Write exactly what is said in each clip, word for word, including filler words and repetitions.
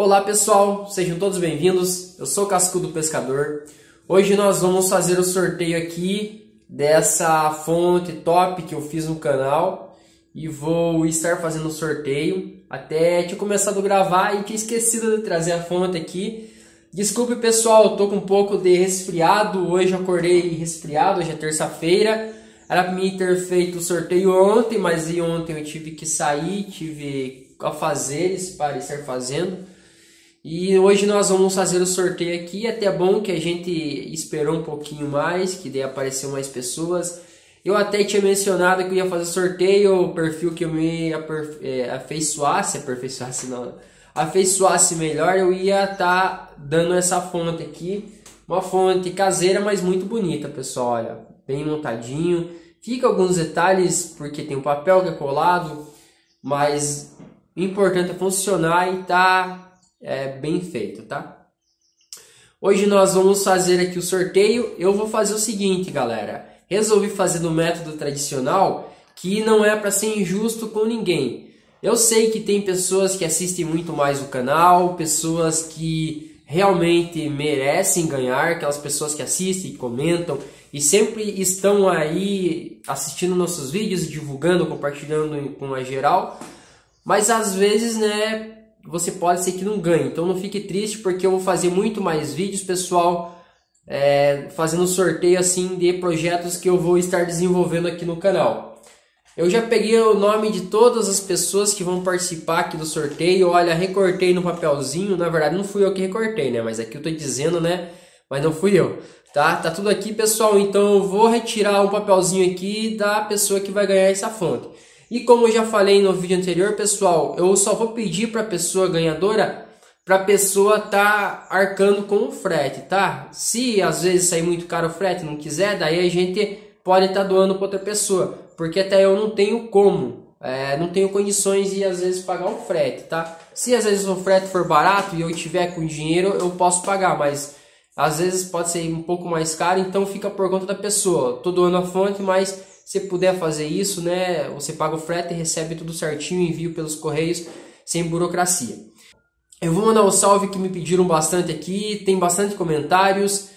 Olá pessoal, sejam todos bem-vindos, eu sou o Cascudo Pescador. Hoje nós vamos fazer o sorteio aqui dessa fonte top que eu fiz no canal e vou estar fazendo o sorteio. Até tinha começado a gravar e tinha esquecido de trazer a fonte aqui. Desculpe pessoal, eu tô com um pouco de resfriado, hoje eu acordei resfriado, hoje é terça-feira. Era para mim ter feito o sorteio ontem, mas e ontem eu tive que sair, tive afazeres para estar fazendo. E hoje nós vamos fazer o sorteio aqui, até bom que a gente esperou um pouquinho mais, que daí apareceu mais pessoas. Eu até tinha mencionado que eu ia fazer sorteio, o perfil que eu me aperf... é, afeiçoasse, aperfeiçoasse não, afeiçoasse melhor, eu ia estar tá dando essa fonte aqui. Uma fonte caseira, mas muito bonita, pessoal, olha, bem montadinho. Fica alguns detalhes, porque tem o papel que é colado, mas o importante é funcionar e tá... é bem feito, tá? Hoje nós vamos fazer aqui o sorteio. Eu vou fazer o seguinte, galera. Resolvi fazer no método tradicional, que não é para ser injusto com ninguém. Eu sei que tem pessoas que assistem muito mais o canal, pessoas que realmente merecem ganhar, aquelas pessoas que assistem, comentam e sempre estão aí assistindo nossos vídeos, divulgando, compartilhando com a geral. Mas às vezes, né, você pode ser que não ganhe, então não fique triste, porque eu vou fazer muito mais vídeos, pessoal, é, fazendo sorteio assim de projetos que eu vou estar desenvolvendo aqui no canal. Eu já peguei o nome de todas as pessoas que vão participar aqui do sorteio, olha, recortei no papelzinho, na verdade não fui eu que recortei, né, mas aqui eu tô dizendo, né, mas não fui eu, tá? Tá tudo aqui, pessoal, então eu vou retirar um papelzinho aqui da pessoa que vai ganhar essa fonte. E como eu já falei no vídeo anterior, pessoal, eu só vou pedir para a pessoa ganhadora, para a pessoa tá arcando com o frete, tá? Se às vezes sair muito caro o frete, não quiser, daí a gente pode estar doando para outra pessoa, porque até eu não tenho como, é, não tenho condições de às vezes pagar o frete, tá? Se às vezes o frete for barato e eu tiver com dinheiro, eu posso pagar, mas às vezes pode ser um pouco mais caro, então fica por conta da pessoa. Tô doando a fonte, mas se puder fazer isso, né, você paga o frete e recebe tudo certinho, envio pelos correios, sem burocracia. Eu vou mandar um salve que me pediram bastante aqui, tem bastante comentários.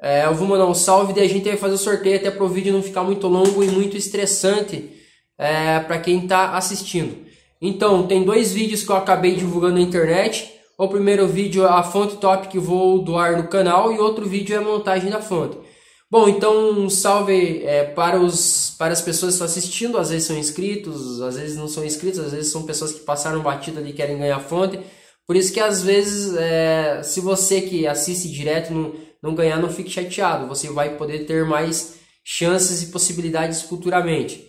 É, eu vou mandar um salve e a gente vai fazer o sorteio até para o vídeo não ficar muito longo e muito estressante é, para quem está assistindo. Então, tem dois vídeos que eu acabei divulgando na internet. O primeiro vídeo é a fonte top que eu vou doar no canal e outro vídeo é a montagem da fonte. Bom, então um salve é, para, os, para as pessoas que estão assistindo, às vezes são inscritos, às vezes não são inscritos, às vezes são pessoas que passaram batida e querem ganhar fonte, por isso que às vezes, é, se você que assiste direto não, não ganhar, não fique chateado, você vai poder ter mais chances e possibilidades futuramente.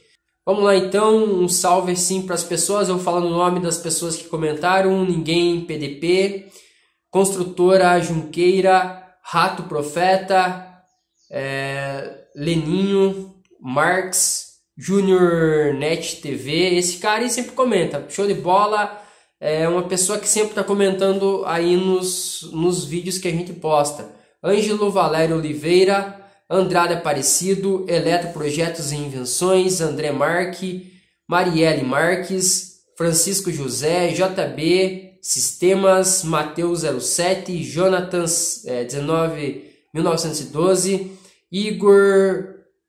Vamos lá então, um salve sim para as pessoas, eu falo no nome das pessoas que comentaram, Ninguém P D P, Construtora Junqueira, Rato Profeta, É, Leninho, Marx Junior Net T V, esse cara aí sempre comenta, show de bola, é uma pessoa que sempre está comentando aí nos, nos vídeos que a gente posta. Ângelo Valério Oliveira, Andrade Aparecido, Eletro Projetos e Invenções, André Marque, Marielle Marques, Francisco José, J B Sistemas, Mateus zero sete, Jonathan é, dezenove mil novecentos e doze, Igor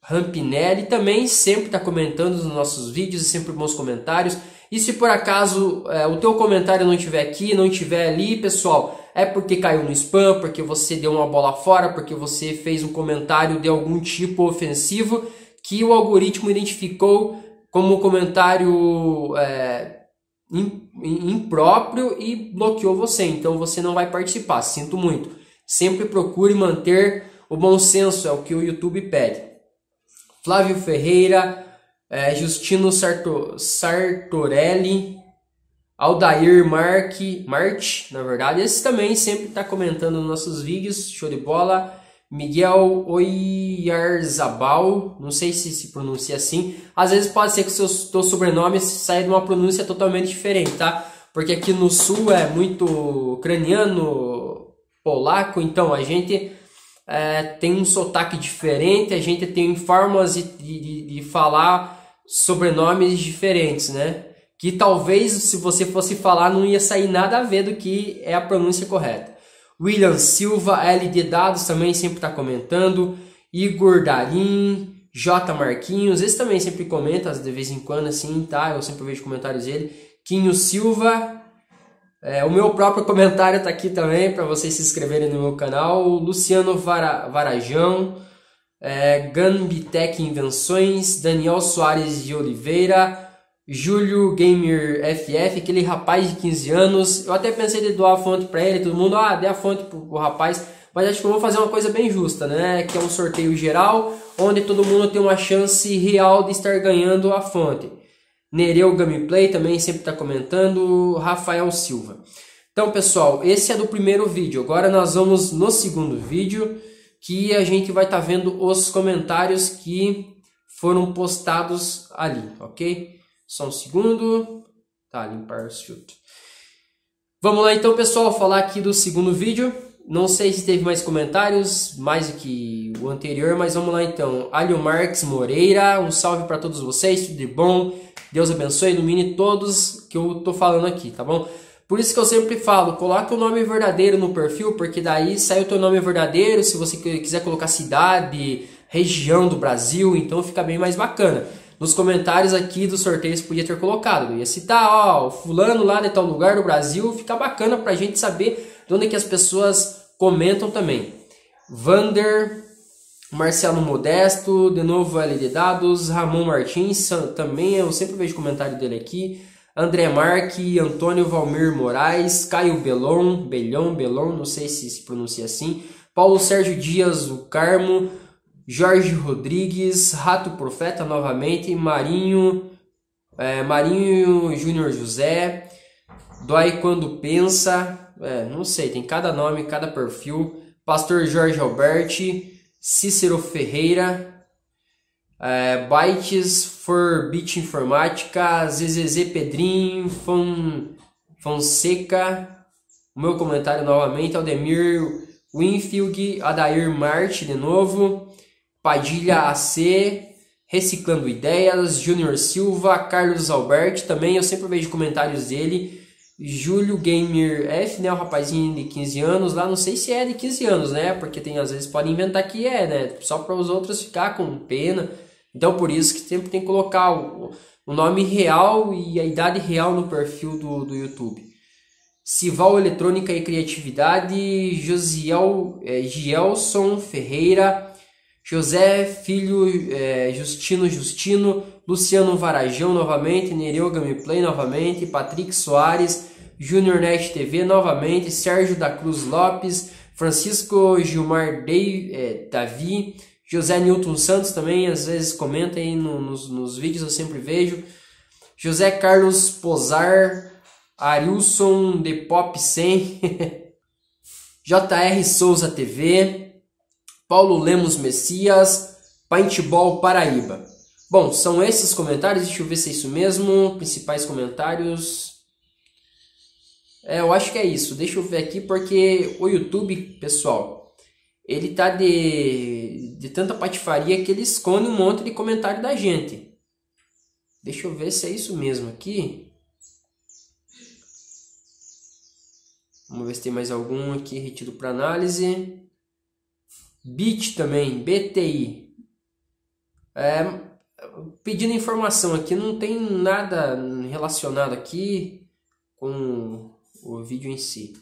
Rampinelli também sempre está comentando nos nossos vídeos, sempre bons comentários. E se por acaso é, o teu comentário não estiver aqui, não estiver ali, pessoal, é porque caiu no spam, porque você deu uma bola fora, porque você fez um comentário de algum tipo ofensivo que o algoritmo identificou como comentário é, impróprio e bloqueou você, então você não vai participar, sinto muito. Sempre procure manter o bom senso, é o que o YouTube pede. Flávio Ferreira, é, Justino Sarto, Sartorelli, Aldair Marque, Marte, na verdade, esse também sempre está comentando nos nossos vídeos, show de bola. Miguel Oiarzabal, não sei se se pronuncia assim, às vezes pode ser que o seu, seu sobrenome saia de uma pronúncia totalmente diferente, tá? Porque aqui no sul é muito ucraniano, polaco, então a gente é, tem um sotaque diferente, a gente tem formas de, de, de falar sobrenomes diferentes, né? que talvez se você fosse falar não ia sair nada a ver do que é a pronúncia correta. William Silva, L D Dados também sempre está comentando, Igor Darim, J Marquinhos, esse também sempre comenta de vez em quando assim, tá? Eu sempre vejo comentários dele. Quinho Silva, é, o meu próprio comentário está aqui também para vocês se inscreverem no meu canal. Luciano Vara, Varajão, é, Gambitec Invenções, Daniel Soares de Oliveira, Júlio Gamer F F, aquele rapaz de quinze anos. Eu até pensei em doar a fonte para ele, todo mundo, ah, dê a fonte para o rapaz. Mas acho que eu vou fazer uma coisa bem justa, né? Que é um sorteio geral, onde todo mundo tem uma chance real de estar ganhando a fonte. Nereu Gameplay também sempre está comentando, Rafael Silva. Então, pessoal, esse é do primeiro vídeo. Agora nós vamos no segundo vídeo, que a gente vai estar tá vendo os comentários que foram postados ali, ok? Só um segundo. Tá, limpar o filtro. Vamos lá então, pessoal, falar aqui do segundo vídeo. Não sei se teve mais comentários, mais do que o anterior, mas vamos lá então. Alio Marques Moreira, um salve para todos vocês, tudo de bom. Deus abençoe, ilumine todos que eu tô falando aqui, tá bom? Por isso que eu sempre falo, coloca o nome verdadeiro no perfil, porque daí sai o teu nome verdadeiro, se você quiser colocar cidade, região do Brasil, então fica bem mais bacana. Nos comentários aqui dos sorteios podia ter colocado, eu ia citar, ó, o fulano lá de tal lugar do Brasil, fica bacana pra gente saber de onde é que as pessoas comentam também. Vander, Marcelo Modesto, de novo L D Dados, Ramon Martins, também eu sempre vejo comentário dele aqui, André Marque, Antônio Valmir Moraes, Caio Belon, Belon, Belon, não sei se se pronuncia assim, Paulo Sérgio Dias, o Carmo, Jorge Rodrigues, Rato Profeta novamente, Marinho, é, Marinho Júnior José, Dói Quando Pensa, é, não sei, tem cada nome, cada perfil, Pastor Jorge Alberti, Cícero Ferreira, é, Bytes for Bit Informática, Z Z Z Pedrinho, Fon, Fonseca, o meu comentário novamente, Aldemir Winfield, Adair Marte de novo, Padilha A C, Reciclando Ideias, Júnior Silva, Carlos Alberto, também eu sempre vejo comentários dele, Júlio Gamer F, né, o rapazinho de quinze anos lá, não sei se é de quinze anos, né, porque tem, às vezes podem inventar que é, né, só para os outros ficar com pena, então por isso que sempre tem que colocar o, o nome real e a idade real no perfil do, do YouTube. Sival Eletrônica e Criatividade, Josiel, é, Gielson Ferreira, José Filho, é, Justino Justino, Luciano Varajão novamente, Nereu Gameplay novamente, Patrick Soares, Junior Net T V novamente, Sérgio da Cruz Lopes, Francisco Gilmar Dei, é, Davi, José Newton Santos também, às vezes comenta aí no, nos, nos vídeos, eu sempre vejo, José Carlos Posar, Ariusson de Pop cem, J R Souza T V, Paulo Lemos Messias, Paintball Paraíba. Bom, são esses comentários, deixa eu ver se é isso mesmo, principais comentários. É, eu acho que é isso, deixa eu ver aqui, porque o YouTube, pessoal, ele tá de, de tanta patifaria que ele esconde um monte de comentário da gente. Deixa eu ver se é isso mesmo aqui. Vamos ver se tem mais algum aqui retido para análise. Bit também, B T I, é, pedindo informação aqui, não tem nada relacionado aqui com o vídeo em si,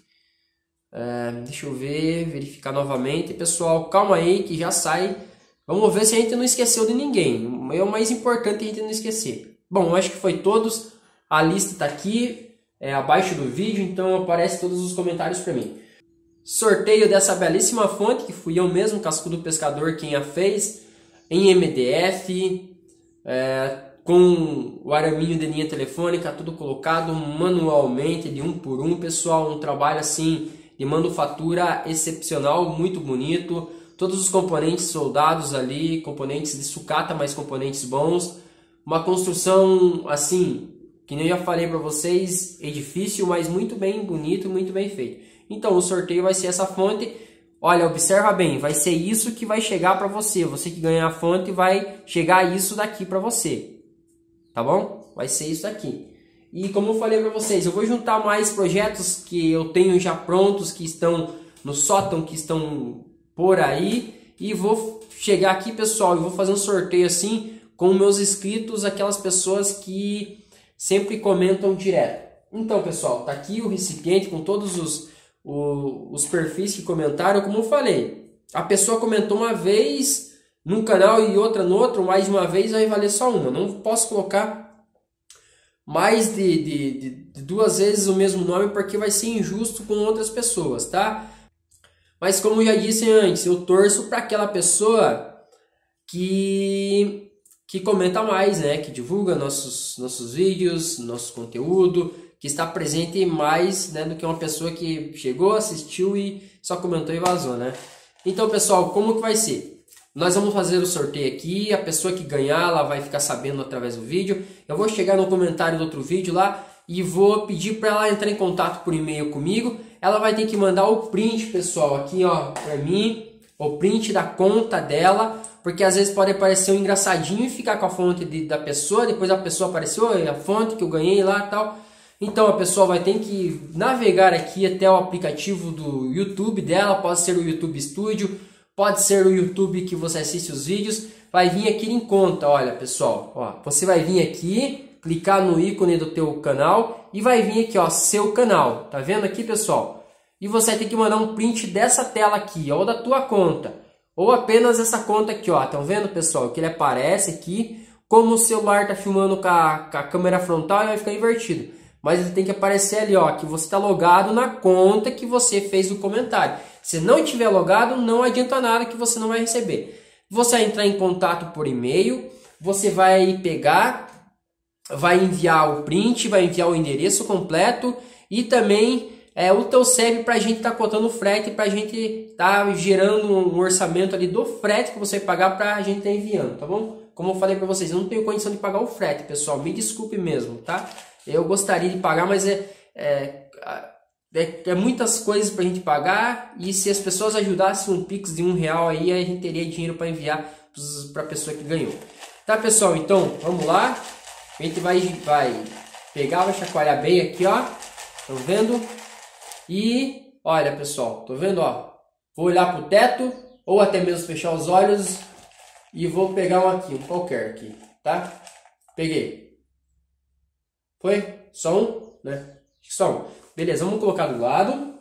é, deixa eu ver, verificar novamente, pessoal, calma aí que já sai, vamos ver se a gente não esqueceu de ninguém, é o mais importante a gente não esquecer. Bom, eu acho que foi todos, a lista está aqui, é, abaixo do vídeo, então aparece todos os comentários para mim. Sorteio dessa belíssima fonte, que fui eu mesmo, Cascudo Pescador, quem a fez, em M D F, é, com o araminho de linha telefônica, tudo colocado manualmente, de um por um, pessoal, um trabalho assim, de manufatura excepcional, muito bonito, todos os componentes soldados ali, componentes de sucata, mas componentes bons, uma construção assim, que nem eu já falei para vocês, é difícil, mas muito bem bonito, muito bem feito. Então o sorteio vai ser essa fonte, olha, observa bem, vai ser isso que vai chegar para você, você que ganhar a fonte vai chegar isso daqui para você, tá bom? Vai ser isso daqui. E como eu falei para vocês, eu vou juntar mais projetos que eu tenho já prontos, que estão no sótão, que estão por aí, e vou chegar aqui, pessoal, e vou fazer um sorteio assim com meus inscritos, aquelas pessoas que sempre comentam direto. Então, pessoal, tá aqui o recipiente com todos os, o, os perfis que comentaram. Como eu falei, a pessoa comentou uma vez num canal e outra no outro, mais uma vez vai valer só uma. Não posso colocar mais de, de, de, de duas vezes o mesmo nome, porque vai ser injusto com outras pessoas, tá? Mas como eu já disse antes, eu torço para aquela pessoa que, que comenta mais, né? Que divulga nossos, nossos vídeos, nosso conteúdo, que está presente mais, né, do que uma pessoa que chegou, assistiu e só comentou e vazou, né? Então, pessoal, como que vai ser? Nós vamos fazer o sorteio aqui, a pessoa que ganhar, ela vai ficar sabendo através do vídeo. Eu vou chegar no comentário do outro vídeo lá e vou pedir para ela entrar em contato por e-mail comigo. Ela vai ter que mandar o print, pessoal, aqui ó, para mim, o print da conta dela, porque às vezes pode aparecer um engraçadinho e ficar com a fonte de, da pessoa, depois a pessoa apareceu, a fonte que eu ganhei lá e tal. Então a pessoa vai ter que navegar aqui até o aplicativo do YouTube dela, pode ser o YouTube Studio, pode ser o YouTube que você assiste os vídeos, vai vir aqui em conta, olha pessoal, ó, você vai vir aqui, clicar no ícone do teu canal e vai vir aqui, ó, seu canal, tá vendo aqui pessoal? E você vai ter que mandar um print dessa tela aqui, ó, ou da tua conta, ou apenas essa conta aqui, ó, estão vendo pessoal, que ele aparece aqui, como o celular tá filmando com a, com a câmera frontal, ele vai ficar invertido, mas ele tem que aparecer ali, ó, que você está logado na conta que você fez o comentário. Se não tiver logado, não adianta nada que você não vai receber. Você vai entrar em contato por e-mail, você vai pegar, vai enviar o print, vai enviar o endereço completo e também é, o teu C E P para a gente estar tá cotando frete, para a gente estar tá gerando um orçamento ali do frete que você vai pagar para a gente estar tá enviando, tá bom? Como eu falei para vocês, eu não tenho condição de pagar o frete, pessoal, me desculpe mesmo, tá? Eu gostaria de pagar, mas é, é, é, é muitas coisas para a gente pagar. E se as pessoas ajudassem um Pix de um real, aí a gente teria dinheiro para enviar para a pessoa que ganhou. Tá, pessoal? Então, vamos lá. A gente vai, vai pegar, vai chacoalhar bem aqui, ó. Estão vendo? E, olha, pessoal, estão vendo, ó? Vou olhar para o teto, ou até mesmo fechar os olhos. E vou pegar um aqui, um qualquer aqui, tá? Peguei. Foi? Só um, né? Só um. Beleza, vamos colocar do lado.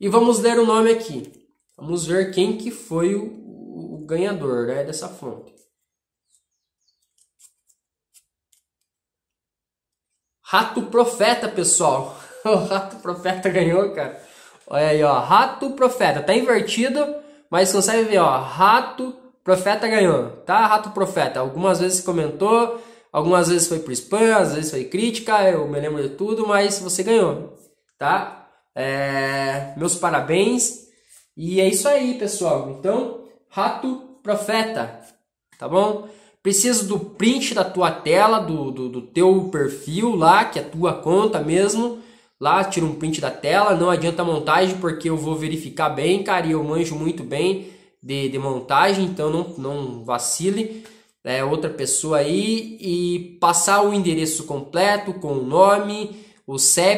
E vamos ler o nome aqui. Vamos ver quem que foi o, o ganhador, né, dessa fonte. Rato Profeta, pessoal. O Rato Profeta ganhou, cara. Olha aí, ó. Rato Profeta. Tá invertido, mas consegue ver, ó. Rato Profeta ganhou, tá? Rato Profeta. Algumas vezes comentou... Algumas vezes foi por spam, às vezes foi crítica, eu me lembro de tudo, mas você ganhou, tá? É, meus parabéns. E é isso aí, pessoal. Então, Rato Profeta, tá bom? Preciso do print da tua tela, do, do, do teu perfil lá, que é a tua conta mesmo. Lá, tira um print da tela, não adianta montagem, porque eu vou verificar bem, cara, e eu manjo muito bem de, de montagem, então não, não vacile. É, outra pessoa aí e passar o endereço completo com o nome, o C E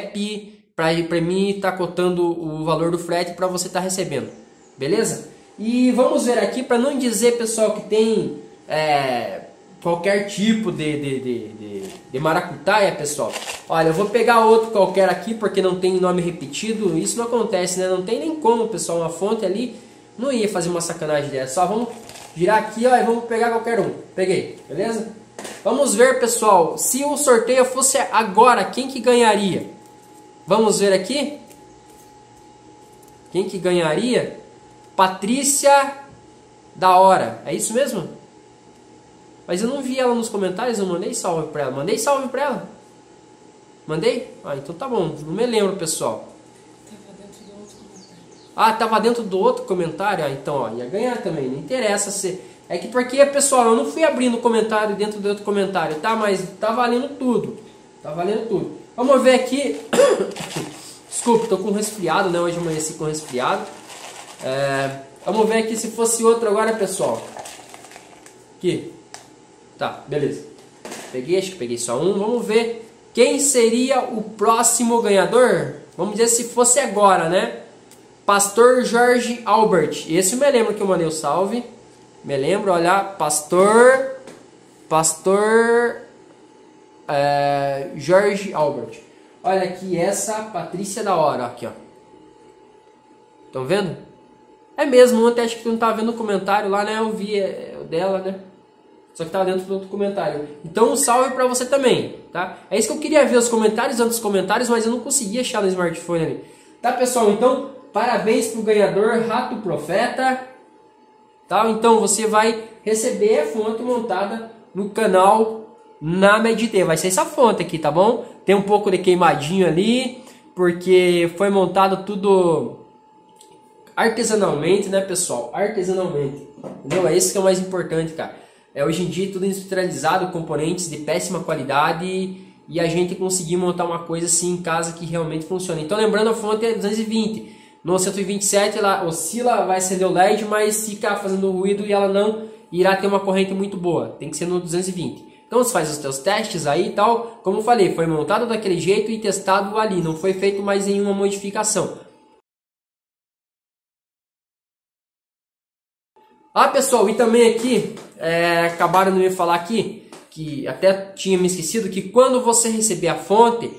P, para mim estar tá cotando o valor do frete para você estar tá recebendo, beleza? E vamos ver aqui, para não dizer, pessoal, que tem é, qualquer tipo de, de, de, de, de maracutaia, pessoal. Olha, eu vou pegar outro qualquer aqui porque não tem nome repetido, isso não acontece, né? Não tem nem como, pessoal, uma fonte ali não ia fazer uma sacanagem dessa, só vamos... Girar aqui, ó, e vamos pegar qualquer um. Peguei, beleza? Vamos ver, pessoal, se o sorteio fosse agora, quem que ganharia? Vamos ver aqui. Quem que ganharia? Patrícia da Hora. É isso mesmo? Mas eu não vi ela nos comentários, eu mandei salve pra ela. Mandei salve pra ela? Mandei? Ah, então tá bom. Não me lembro, pessoal. Ah, tava dentro do outro comentário, ah, então ó, ia ganhar também, não interessa se... É que porque, pessoal, eu não fui abrindo o comentário dentro do outro comentário, tá? Mas tá valendo tudo, tá valendo tudo. Vamos ver aqui... Desculpa, tô com resfriado, né? Hoje amanheci com resfriado. É... Vamos ver aqui se fosse outro agora, pessoal. Aqui. Tá, beleza. Peguei, acho que peguei só um. Vamos ver Quem seria o próximo ganhador? Vamos dizer se fosse agora, né? Pastor Jorge Albert. Esse eu me lembro que eu mandei o salve. Me lembro, olha, Pastor... Pastor... É, Jorge Albert. Olha aqui essa Patrícia da Hora, aqui, ó. Estão vendo? É mesmo, ontem acho que tu não estava vendo o comentário lá, né? Eu vi é, é, dela, né? Só que estava dentro do outro comentário. Então, um salve para você também, tá? É isso que eu queria ver, os comentários, antes dos comentários, mas eu não consegui achar no smartphone ali. Tá, pessoal? Então, parabéns pro ganhador, Rato Profeta. Tá? Então, você vai receber a fonte montada no canal na Medite. Vai ser essa fonte aqui, tá bom? Tem um pouco de queimadinho ali, porque foi montado tudo... artesanalmente, né, pessoal? Artesanalmente. Entendeu? É isso que é o mais importante, cara. É, hoje em dia, tudo industrializado, componentes de péssima qualidade, e a gente conseguir montar uma coisa assim em casa que realmente funciona. Então, lembrando, a fonte é duzentos e vinte. No cento e vinte e sete, ela oscila, vai acender o L E D, mas fica fazendo ruído e ela não irá ter uma corrente muito boa. Tem que ser no duzentos e vinte. Então, você faz os seus testes aí e tal. Como eu falei, foi montado daquele jeito e testado ali. Não foi feito mais nenhuma modificação. Ah, pessoal, e também aqui, é, acabaram de me falar aqui, que até tinha me esquecido, que quando você receber a fonte,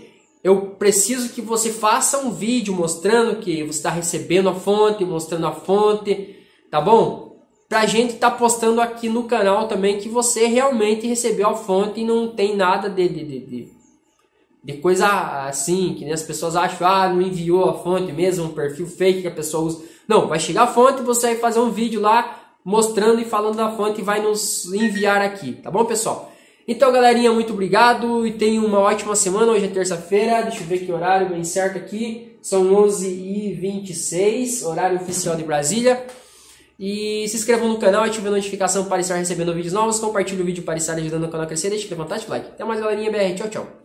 eu preciso que você faça um vídeo mostrando que você está recebendo a fonte, mostrando a fonte, tá bom? Pra gente tá postando aqui no canal também que você realmente recebeu a fonte e não tem nada de, de, de, de coisa assim, que nem as pessoas acham, ah, não enviou a fonte mesmo, um perfil fake que a pessoa usa. Não, vai chegar a fonte, você vai fazer um vídeo lá, mostrando e falando da fonte e vai nos enviar aqui, tá bom, pessoal? Então, galerinha, muito obrigado e tenham uma ótima semana. Hoje é terça-feira, deixa eu ver que horário bem certo aqui. São onze e vinte e seis, horário oficial de Brasília. E se inscrevam no canal, ativem a notificação para estar recebendo vídeos novos. Compartilhe o vídeo para estar ajudando o canal a crescer. Deixa que levantar, deixa o like. Até mais, galerinha B R. Tchau, tchau.